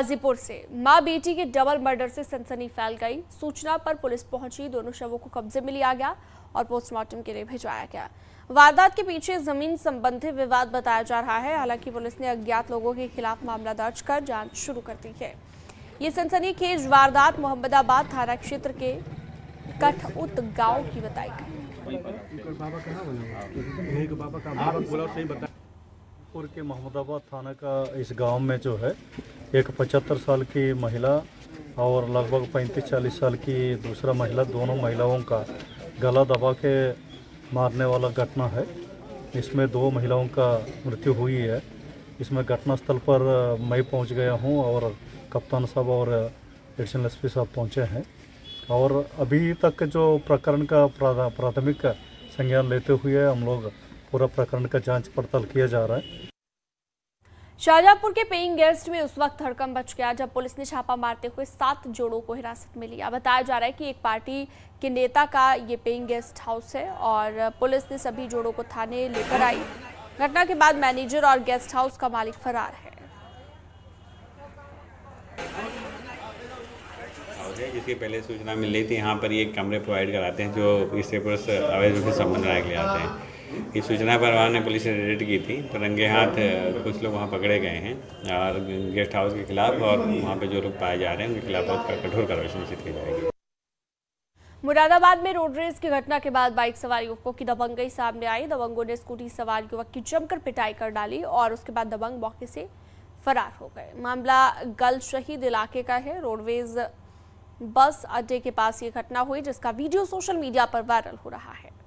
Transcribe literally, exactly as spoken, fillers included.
गाजीपुर से मां बेटी के डबल मर्डर से सनसनी फैल गई। सूचना पर पुलिस पहुंची, दोनों शवों को कब्जे में लिया गया और पोस्टमार्टम के लिए भिजवाया गया। वारदात के पीछे जमीन संबंधी विवाद बताया जा रहा है। हालांकि पुलिस ने अज्ञात लोगों के खिलाफ मामला दर्ज कर जांच शुरू कर दी है। ये सनसनीखेज वारदात मोहम्मदाबाद थाना क्षेत्र के कठउत गाँव की बताई गई। के मोहम्मदाबाद थाना का इस गांव में जो है एक पचहत्तर साल की महिला और लगभग पैंतीस चालीस साल की दूसरा महिला, दोनों महिलाओं का गला दबा के मारने वाला घटना है। इसमें दो महिलाओं का मृत्यु हुई है। इसमें घटनास्थल पर मैं पहुंच गया हूं और कप्तान साहब और एडिशनल एस पी साहब पहुंचे हैं और अभी तक जो प्रकरण का प्राथमिक संज्ञान लेते हुए हम लोग पूरा प्रकरण का जांच पड़ताल किया जा रहा है। शाहजहांपुर के पेइंग गेस्ट में उस वक्त हड़कंप मच गया जब पुलिस ने छापा मारते हुए सात जोड़ों को हिरासत में लिया। बताया जा रहा है कि एक पार्टी के नेता का ये पेइंग गेस्ट हाउस है और पुलिस ने सभी जोड़ों को थाने लेकर आई। घटना के बाद मैनेजर और गेस्ट हाउस का मालिक फरार है। जिसकी पहले सूचना मिल रही थी, यहाँ पर ये कमरे प्रोवाइड कराते हैं जो इससे अवैध रूप से संबंध रख ले आते हैं। इस सूचना पर वहाँ ने पुलिस ने रेड की थी तो रंगे हाथ कुछ लोग वहाँ पकड़े गए हैं और गेस्ट हाउस के खिलाफ और वहाँ पे जो लोग पाए जा रहे हैं उनके खिलाफ कठोर कार्रवाई सुनिश्चित की जाएगी। मुरादाबाद में रोड रेस की घटना के बाद बाइक सवार युवकों की दबंगई सामने आई। दबंगों ने स्कूटी सवार युवक की जमकर पिटाई कर डाली और उसके बाद दबंग मौके से फरार हो गए। मामला गल शहीद इलाके का है। रोडवेज बस अड्डे के पास ये घटना हुई जिसका वीडियो सोशल मीडिया पर वायरल हो रहा है।